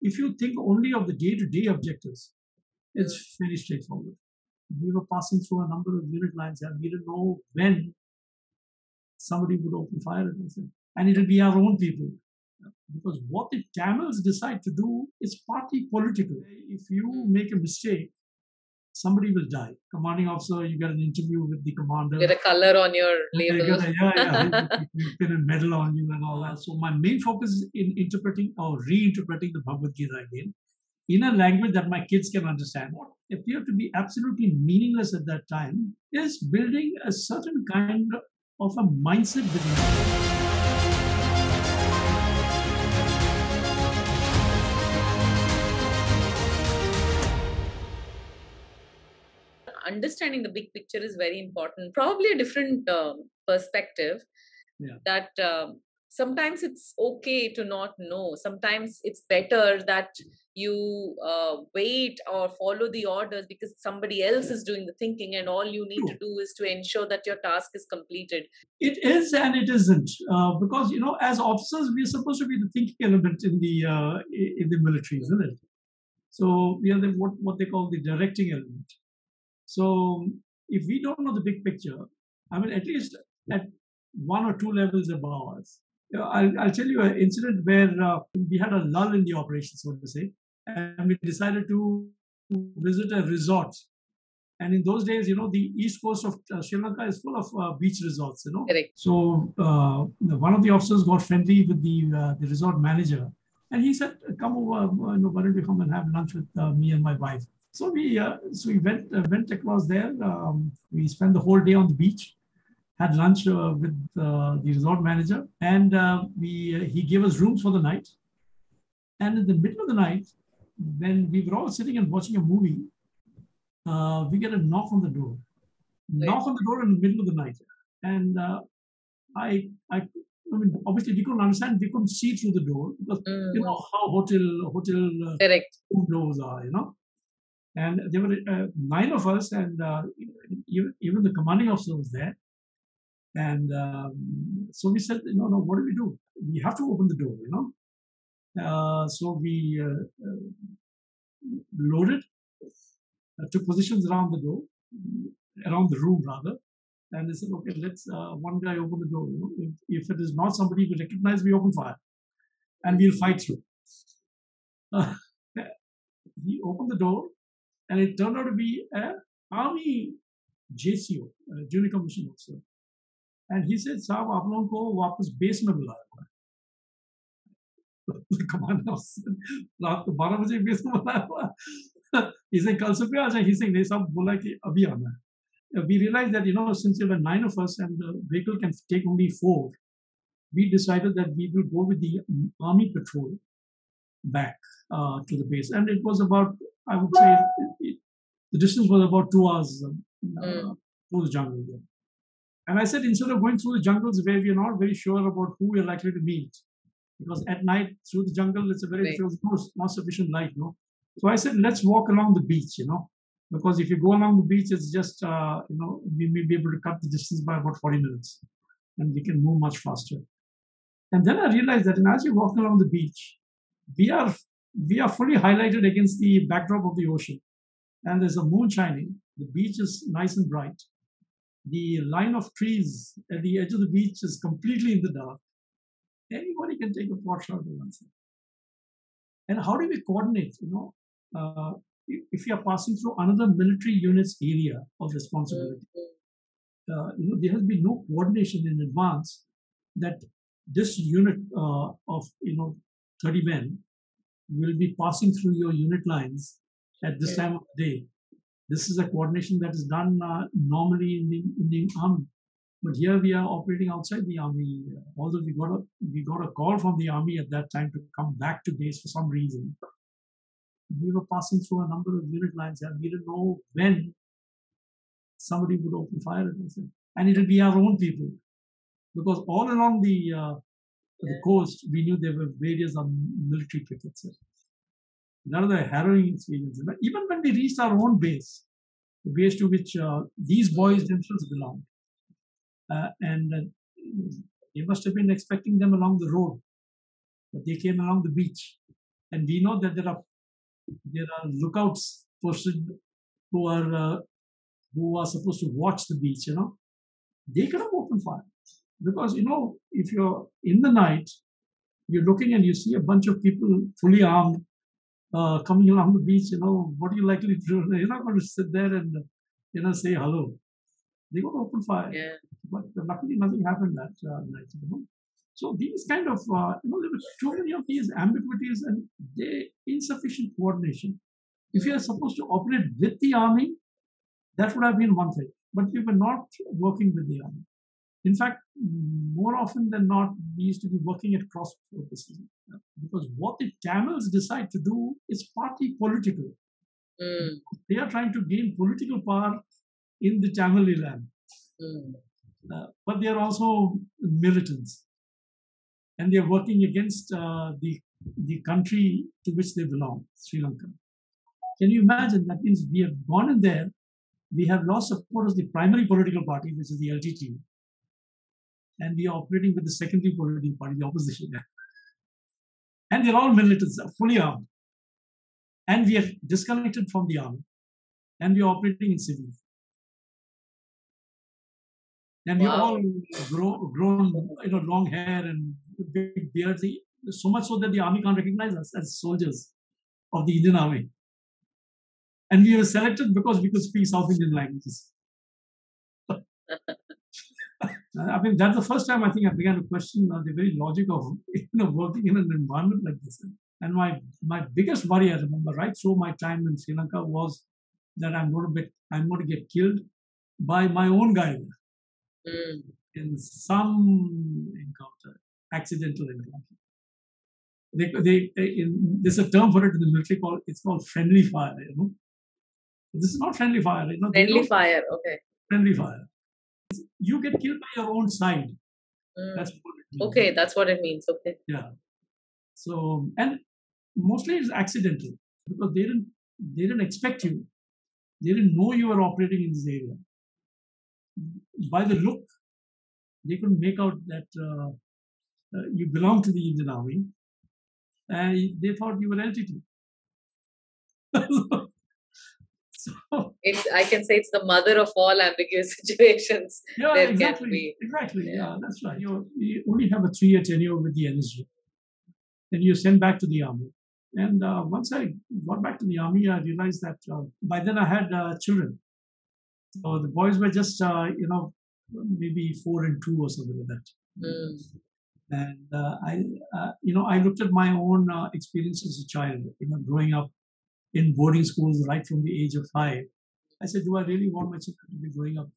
If you think only of the day-to-day objectives, it's very straightforward. We were passing through a number of unit lines and we didn't know when somebody would open fire at us. And it'll be our own people. Because what the Tamils decide to do is partly political. If you make a mistake, somebody will die. Commanding officer, you get an interview with the commander. Get a color on your label. You get a medal on you and all that. So my main focus is in interpreting or reinterpreting the Bhagavad Gita again in a language that my kids can understand. What appeared to be absolutely meaningless at that time is building a certain kind of a mindset within them. Understanding the big picture is very important. Probably a different perspective. Yeah. That sometimes it's okay to not know. Sometimes it's better that you wait or follow the orders because somebody else is doing the thinking, and all you need to do is to ensure that your task is completed. It is and it isn't, because you know, as officers, we are supposed to be the thinking element in the military, isn't it? So we are the, what they call the directing element. So if we don't know the big picture, I mean, at least at one or two levels above us. I'll tell you an incident where we had a lull in the operation, so to say, and we decided to visit a resort. And in those days, you know, the east coast of Sri Lanka is full of beach resorts, you know. Correct. So one of the officers got friendly with the resort manager. And he said, come over, you know, why don't you come and have lunch with me and my wife. So we went across there. We spent the whole day on the beach, had lunch with the resort manager, and he gave us rooms for the night. And in the middle of the night, when we were all sitting and watching a movie, we get a knock on the door. Knock on the door in the middle of the night, and I mean, obviously, we couldn't understand. We couldn't see through the door because you know how hotel doors are, you know. And there were 9 of us, and even the commanding officer was there. And so we said, no, what do? We have to open the door, you know. So we loaded, took positions around the door, around the room rather. And they said, okay, let's one guy open the door. You know, if it is not somebody we recognize, we open fire, and we'll fight through. He opened the door. And it turned out to be an army JCO, junior commissioned officer. And he said, Saab, aap logon ko wapas base mein bulaya hua hai. The commander said, raat ko 12 baje base mein bulaya hua hai. He said, kal subah aa jaye. He said, nahi saab, bola ki abhi aana hai. We realized that, you know, since there were 9 of us and the vehicle can take only 4, we decided that we will go with the army patrol back to the base. And it was about, I would say the distance was about 2 hours through the jungle. There. And I said, instead of going through the jungles where we are not very sure about who we are likely to meet, because at night through the jungle, it's a very not sufficient light. No, so I said, let's walk along the beach, you know, because if you go along the beach, it's just, you know, we may be able to cut the distance by about 40 minutes and we can move much faster. And then I realized that as you walk along the beach, we are fully highlighted against the backdrop of the ocean. And there's a moon shining. The beach is nice and bright. The line of trees at the edge of the beach is completely in the dark. Anybody can take a pot shot at once. And how do we coordinate? You know, if you are passing through another military unit's area of responsibility, you know, there has been no coordination in advance that this unit of, you know, 30 men will be passing through your unit lines at this time of the day. This is a coordination that is done normally in the army, but here we are operating outside the army. Although we got a call from the army at that time to come back to base for some reason. We were passing through a number of unit lines, and we didn't know when somebody would open fire at us, and it'll be our own people, because all along the coast, we knew there were various military pickets. None of the harrowing experiences. But even when we reached our own base, the base to which these boys themselves belonged, and they must have been expecting them along the road, but they came along the beach. And we know that there are lookouts posted who are supposed to watch the beach, you know. They cannot open fire because, you know, if you're in the night, you're looking and you see a bunch of people fully armed coming along the beach, you know, what are you likely to do? You're not going to sit there and, you know, say hello. They're going to open fire. Yeah. But luckily nothing happened that night, you know. So these kind of, you know, there were too many of these ambiguities and insufficient coordination. If you are supposed to operate with the army, that would have been one thing. But we were not working with the army. In fact, more often than not, we used to be working at cross purposes. Because what the Tamils decide to do is partly political. They are trying to gain political power in the Tamil land. But they are also militants. And they are working against the country to which they belong, Sri Lanka. Can you imagine? That means we have gone in there, we have lost support of the primary political party, which is the LTTE, and we are operating with the secondary political party, the opposition. And they're all militants, fully armed. And we are disconnected from the army, and we are operating in civil. And we're all grown, you know, long hair and big beards, so much so that the army can't recognize us as soldiers of the Indian Army. And we were selected because we could speak South Indian languages. I mean, that's the first time I think I began to question the very logic of, you know, working in an environment like this. And my biggest worry, I remember, right through my time in Sri Lanka, was that I'm going to get killed by my own guide in some encounter, accidental encounter. There's a term for it in the military called, it's called friendly fire, you know. This is not friendly fire. You know, friendly fire, okay. Friendly fire. You get killed by your own side. That's what it means. Okay, that's what it means. Okay. Yeah. So, and mostly it's accidental because they didn't expect you. They didn't know you were operating in this area. By the look, they couldn't make out that you belong to the Indian Army. And they thought you were LTTE. So, I can say it's the mother of all ambiguous situations. Yeah, there exactly, can be. Exactly, yeah, that's right. You only have a 3-year tenure with the NSG. Then you're sent back to the army. And once I got back to the army, I realized that by then I had children. So the boys were just, you know, maybe 4 and 2 or something like that. And you know, I looked at my own experience as a child, you know, growing up in boarding schools right from the age of 5. I said, do I really want my children to be growing up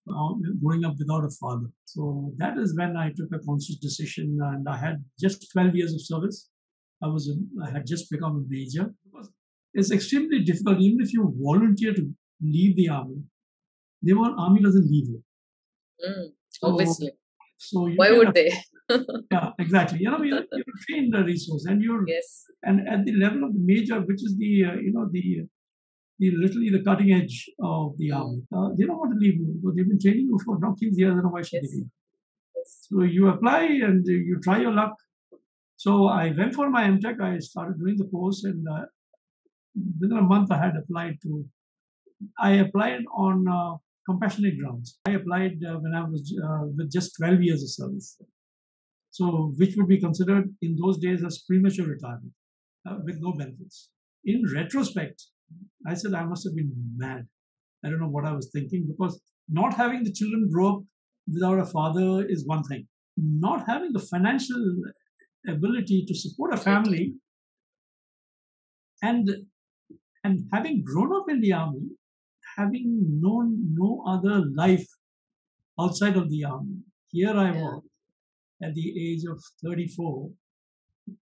without a father? So that is when I took a conscious decision, and I had just 12 years of service. I had just become a major. It's extremely difficult, even if you volunteer to leave the army. The army doesn't leave you. Obviously. So why would they? Yeah, exactly. You know, you're trained the resource, and and at the level of the major, which is the you know, the literally the cutting edge of the army. They don't want to leave you because they've been training you for donkey's years. I don't know why should they leave. So you apply and you try your luck. So I went for my MTech. I started doing the course, and within a month I had applied to. I applied on compassionate grounds. I applied when I was with just 12 years of service. So, which would be considered in those days as premature retirement with no benefits. In retrospect, I said I must have been mad. I don't know what I was thinking, because not having the children grow up without a father is one thing. Not having the financial ability to support a family and having grown up in the army, having known no other life outside of the army, here I was. At the age of 34,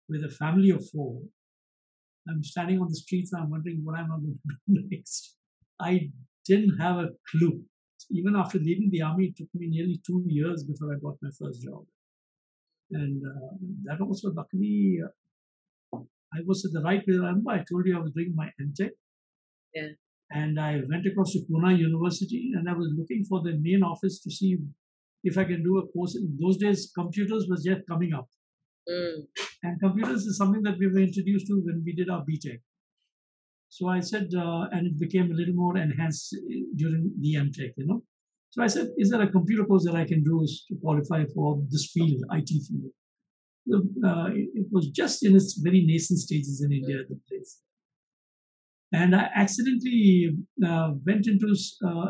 with a family of 4, I'm standing on the streets and I'm wondering what I'm going to do next. I didn't have a clue. Even after leaving the army, it took me nearly 2 years before I got my first job. And that also, luckily, I was at the right place. I remember I told you I was doing my MTech. Yeah. And I went across to Pune University, and I was looking for the main office to see if I can do a course. In those days, computers was just coming up. And computers is something that we were introduced to when we did our BTech. So I said, and it became a little more enhanced during the MTech, you know. So I said, is there a computer course that I can do to qualify for this field, IT field? It was just in its very nascent stages in India at the place. And I accidentally went into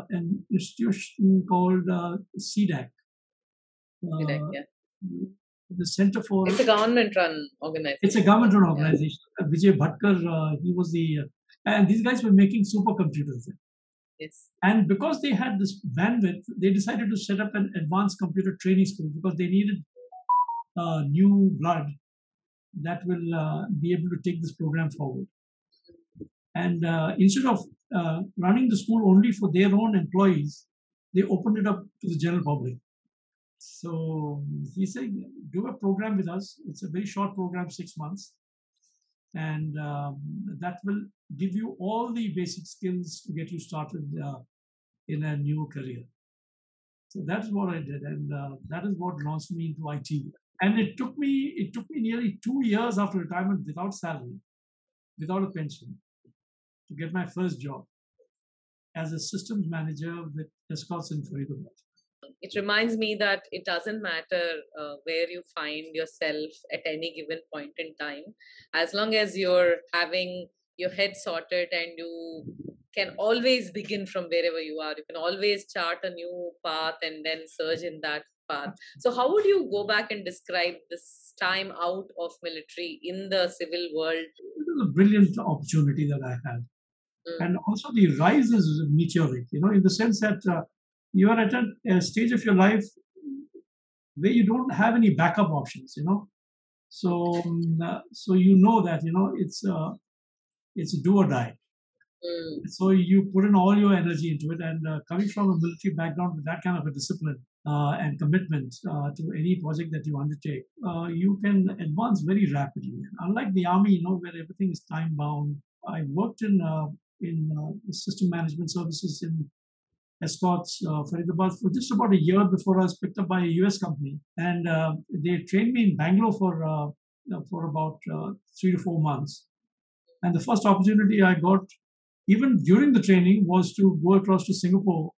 an institution called CDAC. CDAC, yeah. The Center for... It's a government-run organization. It's a government-run organization. Yeah. Vijay Bhatkar, he was the... and these guys were making supercomputers. Yes. And because they had this bandwidth, they decided to set up an advanced computer training school because they needed new blood that will be able to take this program forward. And instead of running the school only for their own employees, they opened it up to the general public. So he said, do a program with us. It's a very short program, 6 months. And that will give you all the basic skills to get you started in a new career. So that's what I did. And that is what launched me into IT. And it took me nearly 2 years after retirement without salary, without a pension, to get my first job as a systems manager with Escorts in Faridabad. It reminds me that it doesn't matter where you find yourself at any given point in time, as long as you're having your head sorted and you can always begin from wherever you are. You can always chart a new path and then surge in that path. So how would you go back and describe this time out of military in the civil world? It was a brilliant opportunity that I had. And also the rise is meteoric, you know, in the sense that you are at a stage of your life where you don't have any backup options, you know. So, you know that, you know, it's do or die. So you put in all your energy into it. And coming from a military background with that kind of a discipline and commitment to any project that you undertake, you can advance very rapidly. Unlike the army, you know, where everything is time bound. I worked in system management services in Escorts, Faridabad for just about a year before I was picked up by a US company. And they trained me in Bangalore for about 3 to 4 months. And the first opportunity I got, even during the training, was to go across to Singapore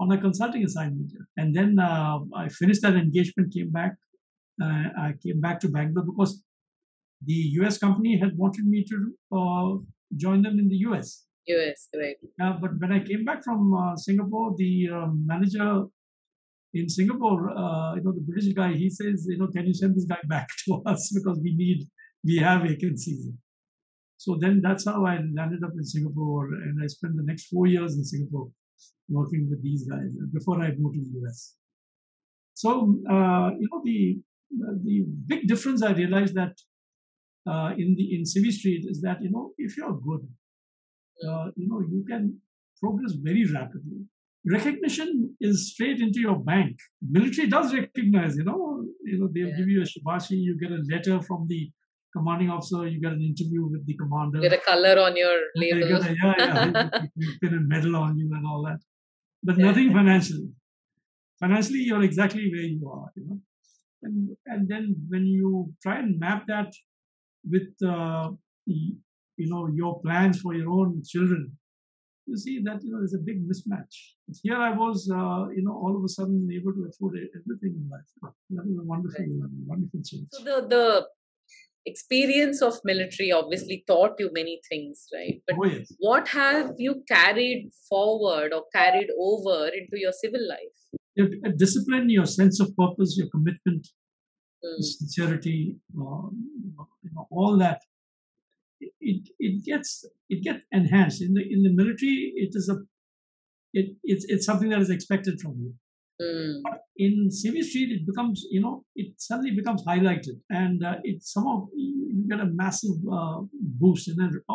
on a consulting assignment. And then I finished that engagement, came back. I came back to Bangalore because the US company had wanted me to join them in the US. US, right. But when I came back from Singapore, the manager in Singapore, you know, the British guy, he says, you know, can you send this guy back to us because we have vacancies. So then that's how I landed up in Singapore, and I spent the next 4 years in Singapore working with these guys before I moved to the US. So, you know, the big difference I realized that in Civvy Street is that, you know, if you're good, you know, you can progress very rapidly. Recognition is straight into your bank. Military does recognize, you know, they'll give you a shabashi, you get a letter from the commanding officer, you get an interview with the commander. Get a color on your label. You get a medal on you and all that. But nothing financially. Financially, you're exactly where you are, you know. And then when you try and map that with you know, your plans for your own children, you see that, you know, there's a big mismatch. Here I was, you know, all of a sudden able to afford everything in life. That was a wonderful, wonderful change. So the experience of military obviously taught you many things, right? But what have you carried forward or carried over into your civil life? Your discipline, your sense of purpose, your commitment, sincerity, you know, all that. It gets enhanced in the military. It's something that is expected from you. But in Civvy Street, it becomes, you know, it suddenly becomes highlighted, and it somehow you get a massive boost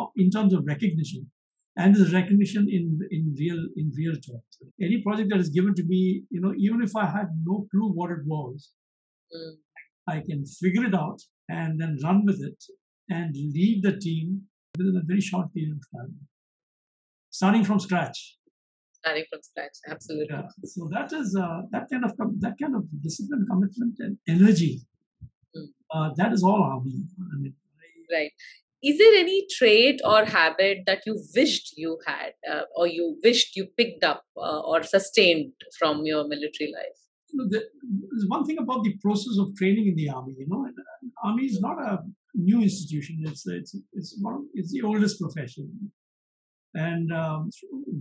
in terms of recognition, and this recognition in real terms. Any project that is given to me, you know, even if I had no clue what it was, I can figure it out and then run with it and lead the team within a very short period of time. Starting from scratch. Starting from scratch, absolutely. Yeah. So that is that kind of discipline, commitment, and energy That is all our belief. I mean, right. Is there any trait or habit that you wished you had or you wished you picked up or sustained from your military life? There's one thing about the process of training in the army, you know, army is not a new institution. It's the oldest profession. And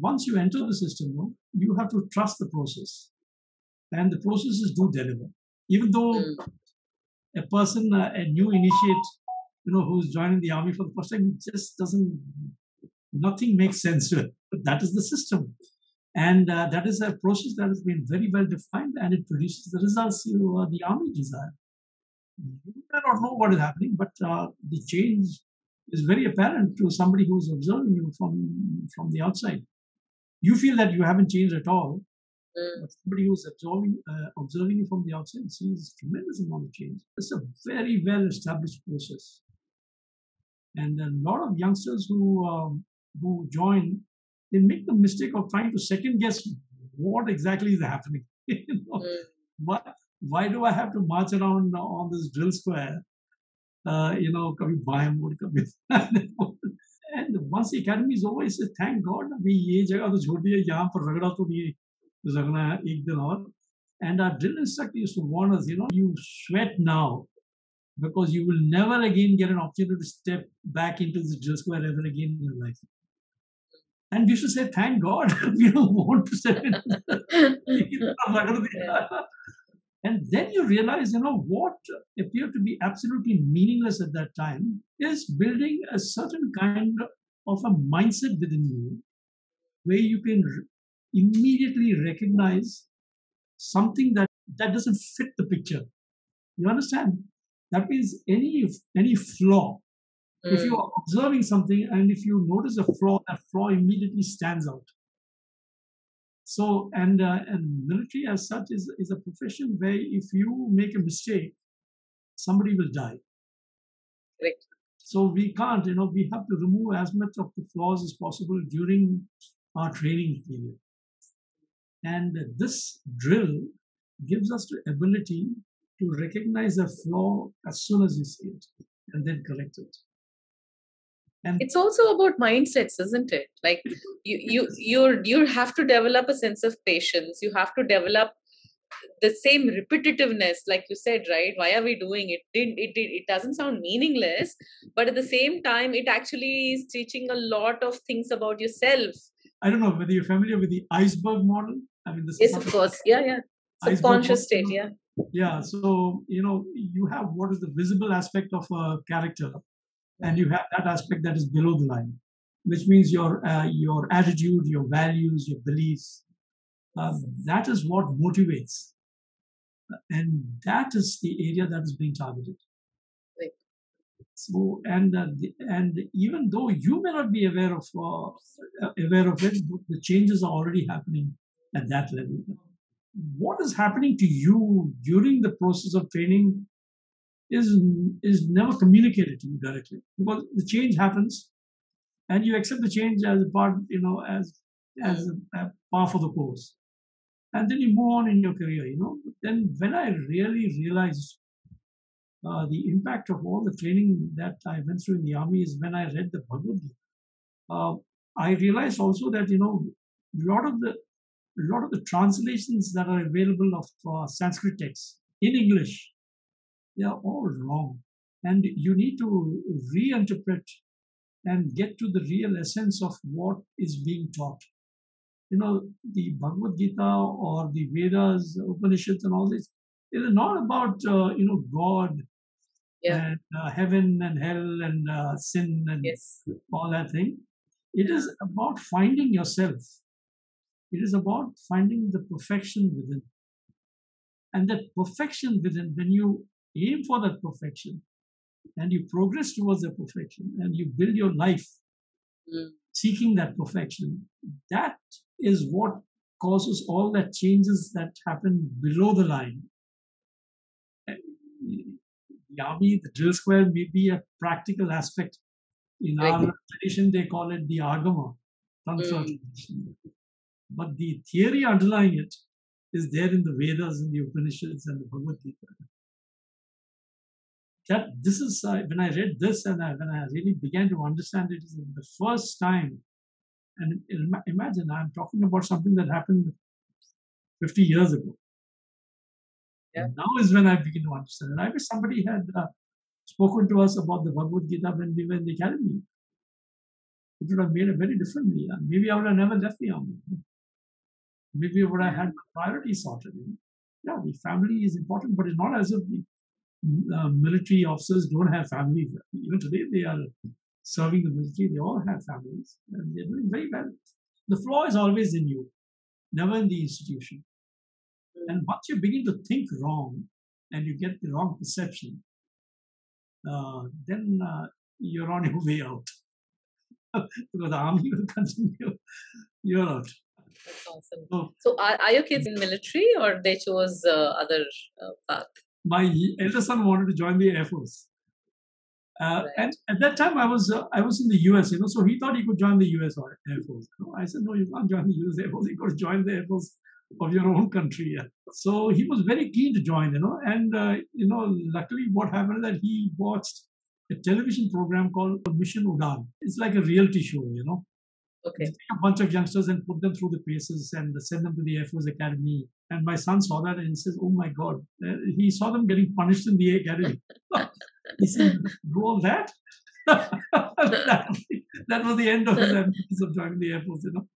once you enter the system, you have to trust the process. And the processes do deliver. Even though a person, a new initiate, you know, who's joining the army for the first time, it just doesn't, nothing makes sense to it. But that is the system. And that is a process that has been very well defined, and it produces the results you, the army desire. You may not know what is happening, but the change is very apparent to somebody who is observing you from the outside. You feel that you haven't changed at all, but somebody who is observing you from the outside sees tremendous amount of change. It's a very well-established process. And a lot of youngsters who join, they make the mistake of trying to second guess what exactly is happening. You know, why do I have to march around on this drill square? You know, and once the academy is over, he says, thank God, and our drill instructor used to warn us, you know, you sweat now because you will never again get an opportunity to step back into this drill square ever again in your life. And we should say, thank God, we don't want to step in. And then you realize, you know, what appeared to be absolutely meaningless at that time is building a certain kind of a mindset within you where you can immediately recognize something that doesn't fit the picture. You understand? That means any flaw. If you are observing something and if you notice a flaw, that flaw immediately stands out. So, and military as such is a profession where if you make a mistake, somebody will die. Right. So we can't, you know, we have to remove as much of the flaws as possible during our training period. And this drill gives us the ability to recognize a flaw as soon as you see it and then correct it. And it's also about mindsets, isn't it? Like you have to develop a sense of patience. You have to develop the same repetitiveness, like you said, right? Why are we doing it? It doesn't sound meaningless, but at the same time, it actually is teaching a lot of things about yourself. I don't know whether you're familiar with the iceberg model. I mean, this yes, of course. Yeah. Subconscious state. Yeah. So, you know, you have what is the visible aspect of a character. And you have that aspect that is below the line, which means your attitude, your values, your beliefs. That is what motivates. And that is the area that is being targeted. Right. So, and even though you may not be aware of it, the changes are already happening at that level. What is happening to you during the process of training is never communicated to you directly, because the change happens and you accept the change as a part, you know, as a par for the course. And then you move on in your career, you know. But then when I really realized the impact of all the training that I went through in the army is when I read the Bhagavad Gita. I realized also that, you know, a lot of the translations that are available of Sanskrit texts in English, they are all wrong. And you need to reinterpret and get to the real essence of what is being taught. You know, the Bhagavad Gita or the Vedas, Upanishads and all this, it is not about, you know, God and heaven and hell and sin and all that thing. It is about finding yourself. It is about finding the perfection within. And that perfection within, when you aim for that perfection and you progress towards that perfection and you build your life seeking that perfection, that is what causes all the changes that happen below the line. And the army, the drill square may be a practical aspect. In our tradition, they call it the Agama. But the theory underlying it is there in the Vedas and the Upanishads and the Bhagavad Gita. that this is, when I read this and when I really began to understand it, is the first time. And imagine, I'm talking about something that happened 50 years ago. Yeah. Now is when I begin to understand. And I wish somebody had spoken to us about the Bhagavad Gita when we were in the academy. It would have made a very different me. Maybe I would have never left the army. Maybe I would have had my priorities sorted. Yeah, the family is important, but it's not as if the military officers don't have families. Even today, they are serving the military. They all have families, and they're doing very well. The flaw is always in you, never in the institution. And once you begin to think wrong, and you get the wrong perception, then you're on your way out. Because the army will continue, you're out. That's awesome. So are your kids in military, or they chose other path? My elder son wanted to join the Air Force. Right. And at that time, I was in the US, you know, so he thought he could join the US Air Force. No, I said, no, you can't join the US Air Force. You could join the Air Force of your own country. So he was very keen to join, you know. And, you know, luckily what happened that he watched a television program called Mission Udan. It's like a reality show, you know. Okay. Take a bunch of youngsters and put them through the paces and send them to the Air Force Academy. And my son saw that and says, oh my God, he saw them getting punished in the academy. He said, do all that? That was the end of his ambitions of joining the Air Force, you know.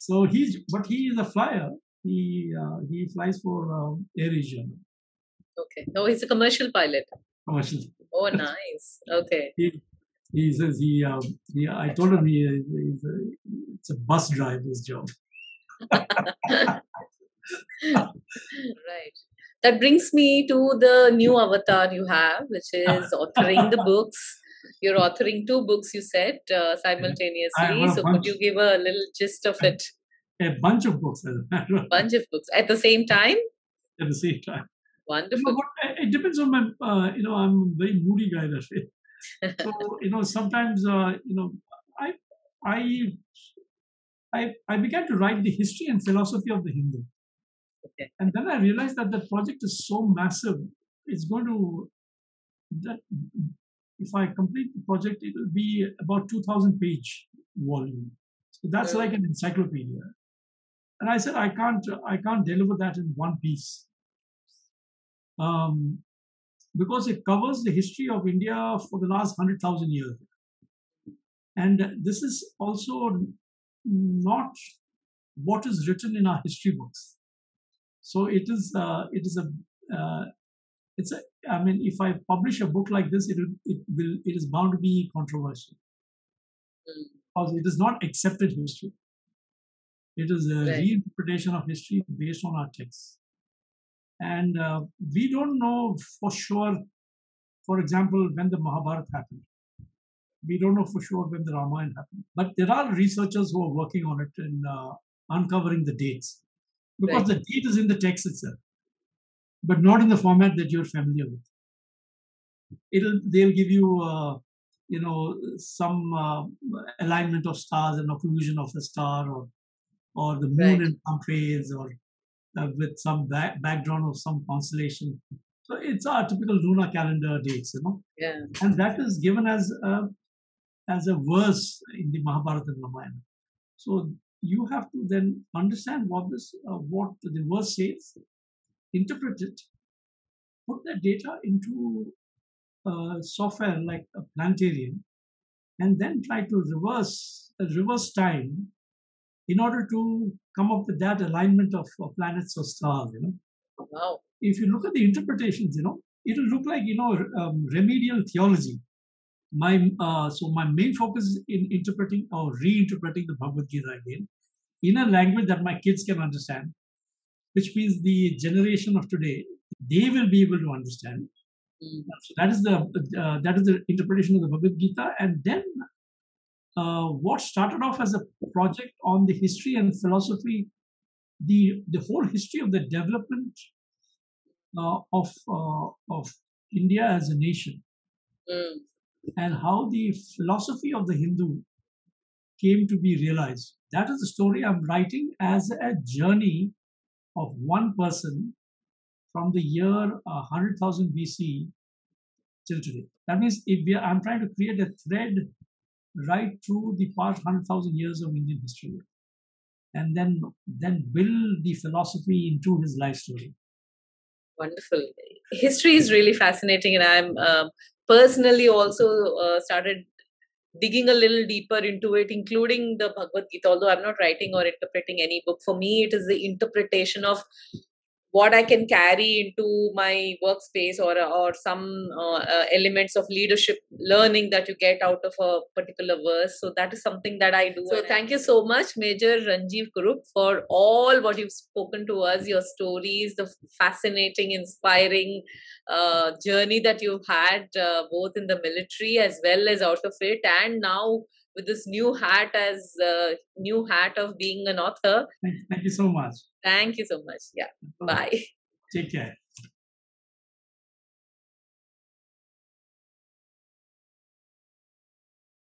So he is a flyer. He flies for Air Asia. Okay. Oh, he's a commercial pilot. Commercial. Oh, nice. Okay. He says I told him it's a bus driver's job. Right. That brings me to the new avatar you have, which is authoring the books. You're authoring two books, you said, simultaneously. So could you give a little gist of it? A bunch of books. Bunch of books at the same time? At the same time. Wonderful. You know, but it depends on my, you know, I'm a very moody guy that way. So, you know, sometimes, you know, I began to write the history and philosophy of the Hindu. Okay. And then I realized that the project is so massive, it's going to, that if I complete the project, it will be about 2,000-page volume. So that's like an encyclopedia. And I said, I can't deliver that in one piece. Because it covers the history of India for the last 100,000 years. And this is also not what is written in our history books. So it is I mean, if I publish a book like this, it is bound to be controversial. Because it is not accepted history. It is a reinterpretation of history based on our texts. And we don't know for sure, for example, when the Mahabharata happened. We don't know for sure when the Ramayana happened. But there are researchers who are working on it and uncovering the dates. Because the date is in the text itself, but not in the format that you're familiar with. They'll give you, you know, some alignment of stars and occlusion of a star or the moon in some phase or with some background of some constellation. So it's our typical lunar calendar dates, you know. Yeah. And that is given as a verse in the Mahabharata and Ramayana. So you have to then understand what the verse says, interpret it, put that data into software like a planetarium, and then try to reverse time in order to come up with that alignment of planets or stars, you know. Wow. If you look at the interpretations, you know, it'll look like, you know, remedial theology. So my main focus is in interpreting or reinterpreting the Bhagavad Gita again in a language that my kids can understand, which means the generation of today, they will be able to understand. So that is the interpretation of the Bhagavad Gita. And then what started off as a project on the history and philosophy, the whole history of the development of India as a nation. And how the philosophy of the Hindu came to be realized. That is the story I'm writing as a journey of one person from the year 100,000 BC till today. That means if we are, I'm trying to create a thread right through the past 100,000 years of Indian history, and then build the philosophy into his life story. Wonderful. History is really fascinating, and I'm personally also started digging a little deeper into it, including the Bhagavad Gita. Although I'm not writing or interpreting any book, for me it is the interpretation of what I can carry into my workspace, or some elements of leadership learning that you get out of a particular verse. So that is something that I do. So thank you so much, Major Ranjiv Kurup, for all what you've spoken to us, your stories, the fascinating, inspiring journey that you've had, both in the military as well as out of it, and now with this new hat as new hat of being an author. Thank you so much. Thank you so much. Yeah. Bye. Take care.